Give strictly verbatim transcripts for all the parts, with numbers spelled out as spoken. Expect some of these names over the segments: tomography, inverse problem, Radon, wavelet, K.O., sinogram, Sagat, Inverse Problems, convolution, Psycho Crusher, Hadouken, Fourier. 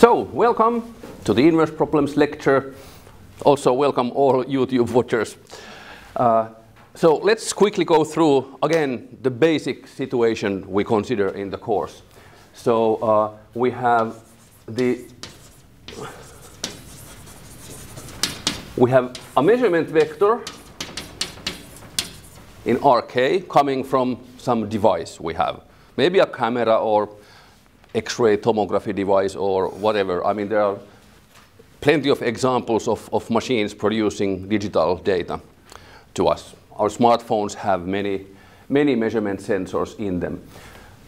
So, welcome to the inverse problems lecture. Also, welcome all YouTube watchers. Uh, so, let's quickly go through, again, the basic situation we consider in the course. So, uh, we have the... We have a measurement vector in R K coming from some device we have. Maybe a camera or X-ray tomography device or whatever. I mean, there are plenty of examples of, of machines producing digital data to us. Our smartphones have many, many measurement sensors in them.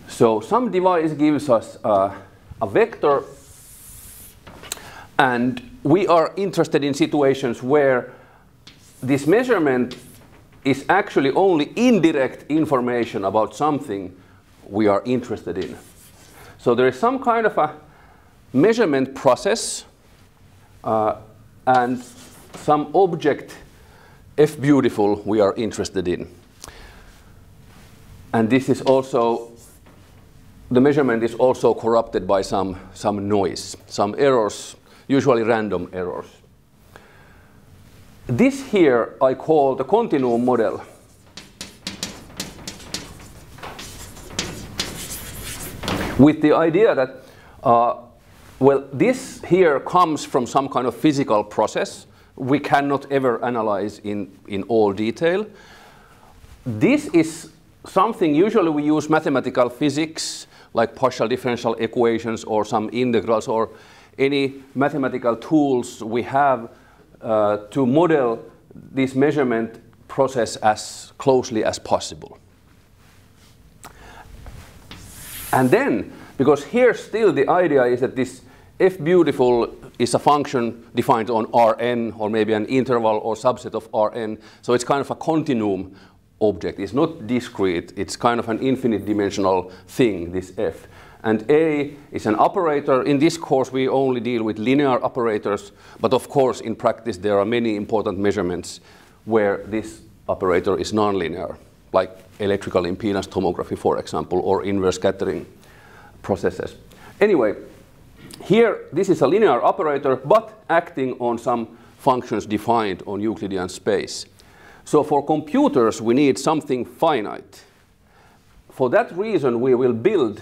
So some device gives us uh, a vector, and we are interested in situations where this measurement is actually only indirect information about something we are interested in. So there is some kind of a measurement process uh, and some object, F beautiful, we are interested in. And this is also, the measurement is also corrupted by some, some noise, some errors, usually random errors. This here I call the continuum model. With the idea that, uh, well, this here comes from some kind of physical process we cannot ever analyze in, in all detail. This is something usually we use mathematical physics, like partial differential equations or some integrals or any mathematical tools we have uh, to model this measurement process as closely as possible. And then, because here still the idea is that this F beautiful is a function defined on Rn, or maybe an interval or subset of Rn, so it's kind of a continuum object. It's not discrete, it's kind of an infinite dimensional thing, this F. And A is an operator. In this course we only deal with linear operators, but of course in practice there are many important measurements where this operator is nonlinear, like electrical impedance tomography, for example, or inverse scattering processes. Anyway, here this is a linear operator, but acting on some functions defined on Euclidean space. So for computers, we need something finite. For that reason, we will build,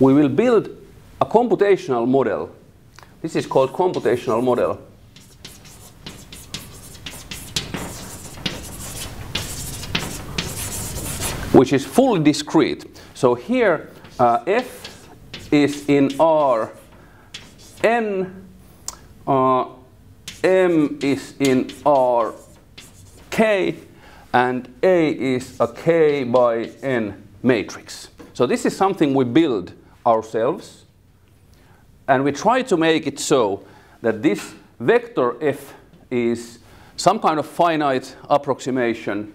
we will build a computational model. This is called computational model. Which is fully discrete. So here uh, F is in R, N, uh, M is in R, K, and A is a K by N matrix. So this is something we build ourselves, and we try to make it so that this vector F is some kind of finite approximation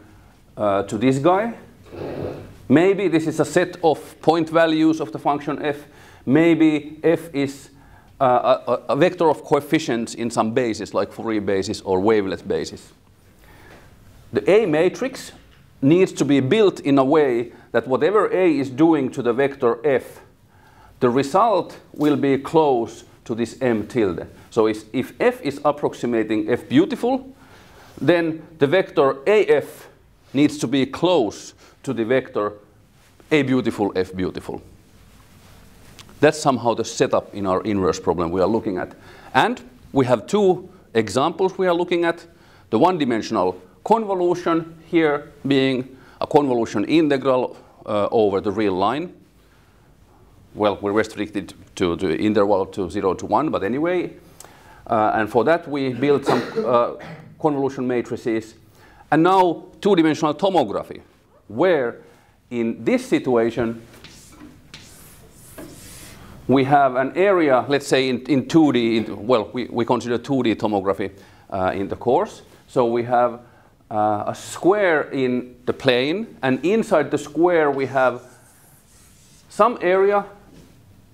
uh, to this guy. Maybe this is a set of point values of the function f. Maybe f is uh, a, a vector of coefficients in some basis, like Fourier basis or wavelet basis. The A matrix needs to be built in a way that whatever A is doing to the vector f, the result will be close to this M tilde. So if, if f is approximating f beautiful, then the vector af needs to be close to the vector A beautiful, F beautiful. That's somehow the setup in our inverse problem we are looking at. And we have two examples we are looking at. The one-dimensional convolution here being a convolution integral uh, over the real line. Well, we're restricted to the interval to zero to one, but anyway. Uh, and for that we built some uh, convolution matrices. And now two-dimensional tomography, where in this situation we have an area, let's say in, in two D, in, well, we, we consider two D tomography uh, in the course. So we have uh, a square in the plane, and inside the square we have some area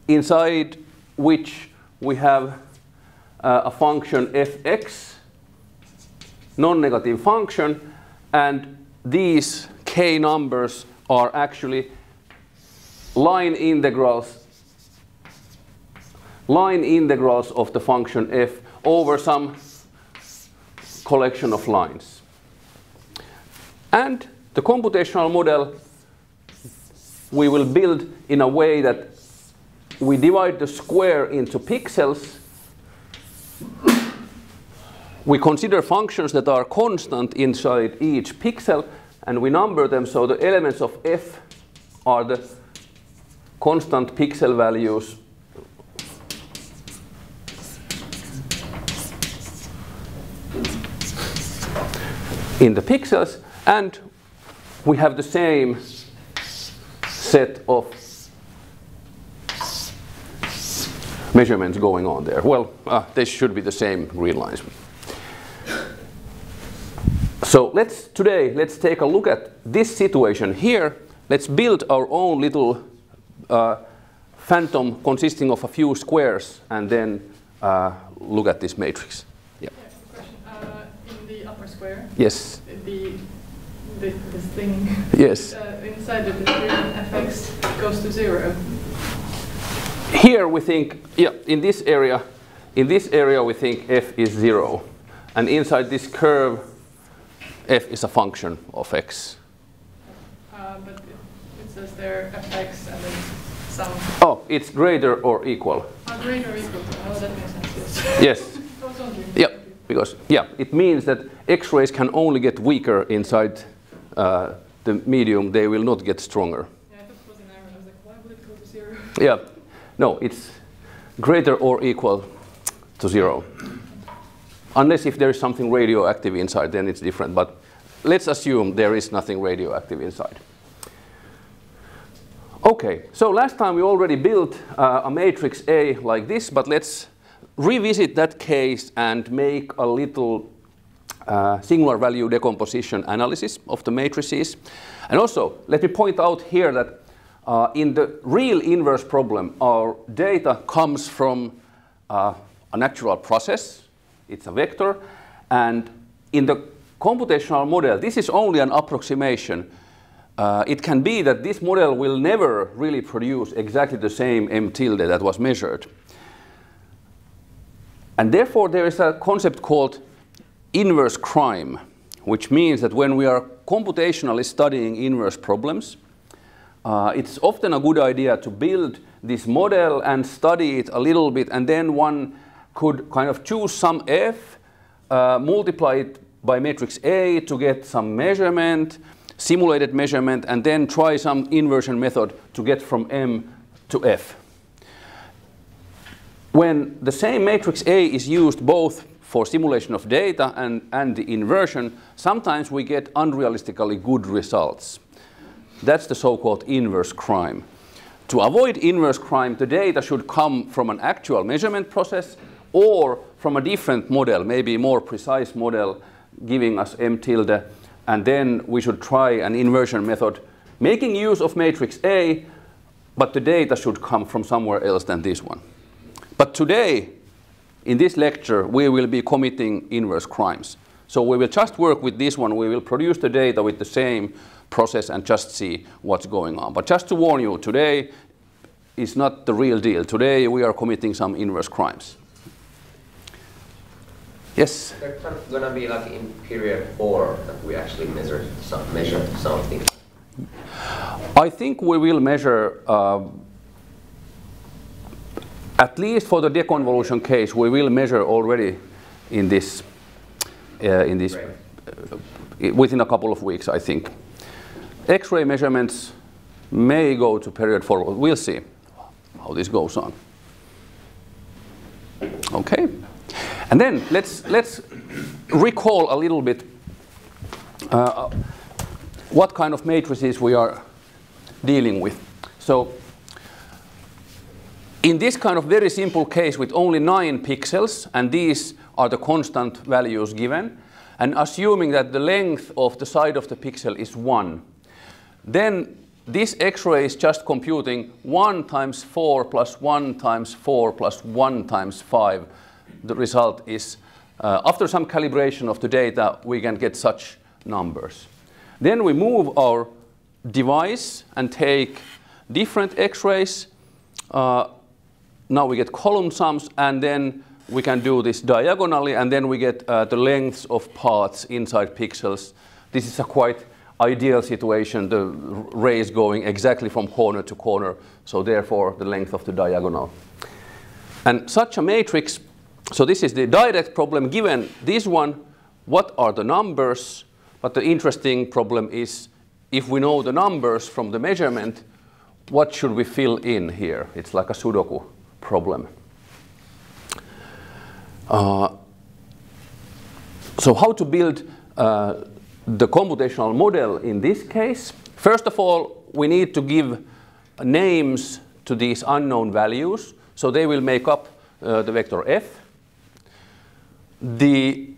inside which we have uh, a function fx, non-negative function, and these k numbers are actually line integrals line integrals of the function f over some collection of lines. And the computational model we will build in a way that we divide the square into pixels. We consider functions that are constant inside each pixel, and we number them, so the elements of f are the constant pixel values in the pixels, and we have the same set of measurements going on there. Well, uh, they should be the same green lines. So let's today let's take a look at this situation here. Let's build our own little uh, phantom consisting of a few squares, and then uh, look at this matrix. Yeah. Uh, in the upper square. Yes. The, the this thing. Yes. Uh, inside the distribution f x goes to zero. Here we think, yeah, in this area, in this area we think f is zero, and inside this curve, f is a function of x. Uh, but it, it says there f x and then some. Oh, it's greater or equal. Oh, greater or equal. Oh, that makes sense. Yes. Yes. Yeah, because yeah, it means that X-rays can only get weaker inside uh, the medium. They will not get stronger. Yeah, I thought it was an error. I was like, why would it go to zero? Yeah. No, it's greater or equal to zero. Unless if there is something radioactive inside, then it's different. But let's assume there is nothing radioactive inside. OK, so last time we already built uh, a matrix A like this. But let's revisit that case and make a little uh, singular value decomposition analysis of the matrices. And also, let me point out here that Uh, in the real inverse problem, our data comes from uh, a natural process. It's a vector. And in the computational model, this is only an approximation. Uh, it can be that this model will never really produce exactly the same m tilde that was measured. And therefore, there is a concept called inverse crime, which means that when we are computationally studying inverse problems, Uh, it's often a good idea to build this model and study it a little bit, and then one could kind of choose some f, uh, multiply it by matrix A to get some measurement, simulated measurement, and then try some inversion method to get from m to f. When the same matrix A is used both for simulation of data and, and the inversion, sometimes we get unrealistically good results. That's the so-called inverse crime. To avoid inverse crime, the data should come from an actual measurement process or from a different model, maybe a more precise model giving us m tilde. And then we should try an inversion method making use of matrix A, but the data should come from somewhere else than this one. But today, in this lecture, we will be committing inverse crimes. So we will just work with this one. We will produce the data with the same process and just see what's going on. But just to warn you, today is not the real deal. Today we are committing some inverse crimes. Yes? There's going to be like in period four that we actually measure, some, measure something. I think we will measure, uh, at least for the deconvolution case, we will measure already in this, uh, in this uh, within a couple of weeks, I think. X-ray measurements may go to period four. We'll see how this goes on. Okay, and then let's let's recall a little bit uh, what kind of matrices we are dealing with. So in this kind of very simple case with only nine pixels, and these are the constant values given, and assuming that the length of the side of the pixel is one. Then this X-ray is just computing one times four plus one times four plus one times five. The result is, uh, after some calibration of the data, we can get such numbers. Then we move our device and take different X-rays. Uh, now we get column sums, and then we can do this diagonally, and then we get uh, the lengths of paths inside pixels. This is a quite ideal situation, the ray is going exactly from corner to corner, so therefore the length of the diagonal. And such a matrix, so this is the direct problem. Given this one, what are the numbers? But the interesting problem is, if we know the numbers from the measurement, what should we fill in here? It's like a Sudoku problem. Uh, so how to build uh, the computational model in this case? First of all, we need to give names to these unknown values, so they will make up uh, the vector f. The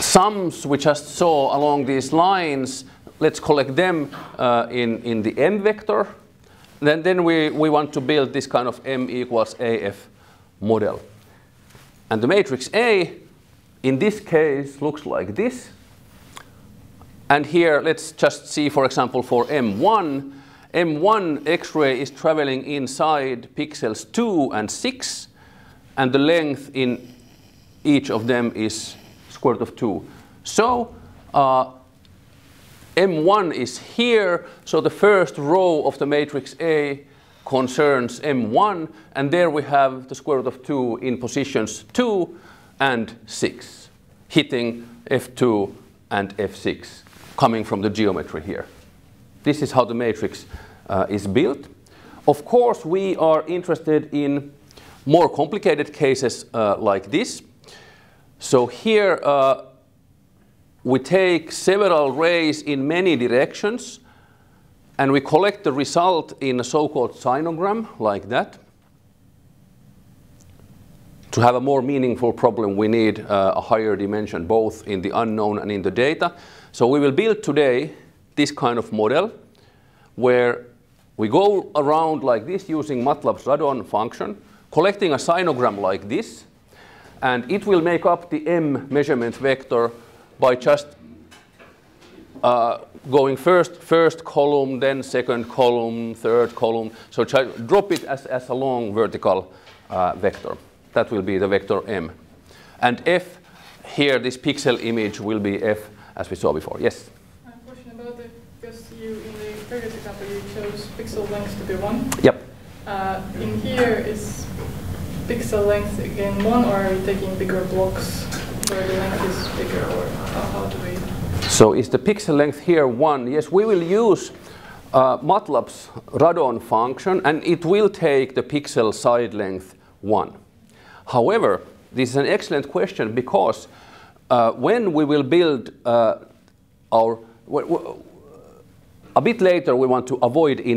sums we just saw along these lines, let's collect them uh, in, in the m vector. Then, then we, we want to build this kind of m equals af model. And the matrix A, in this case, looks like this. And here, let's just see, for example, for M one. M one X-ray is traveling inside pixels two and six, and the length in each of them is square root of two. So uh, M one is here, so the first row of the matrix A concerns M one, and there we have the square root of two in positions two and six, hitting F two and F six, coming from the geometry here. This is how the matrix uh, is built. Of course, we are interested in more complicated cases uh, like this. So here uh, we take several rays in many directions, and we collect the result in a so-called sinogram, like that. To have a more meaningful problem, we need uh, a higher dimension, both in the unknown and in the data. So we will build today this kind of model, where we go around like this using MATLAB's Radon function, collecting a sinogram like this, and it will make up the m measurement vector by just Uh, going first, first column, then second column, third column. So try, drop it as, as a long vertical uh, vector. That will be the vector M. And F, here this pixel image will be F as we saw before. Yes? I have a question about it, because you, in the previous example, you chose pixel length to be one. Yep. Uh, in here, is pixel length again one, or are you taking bigger blocks where the length is bigger, or how do we? So is the pixel length here one? Yes, we will use uh, MATLAB's Radon function, and it will take the pixel side length one. However, this is an excellent question, because uh, when we will build uh, our, w w a bit later we want to avoid in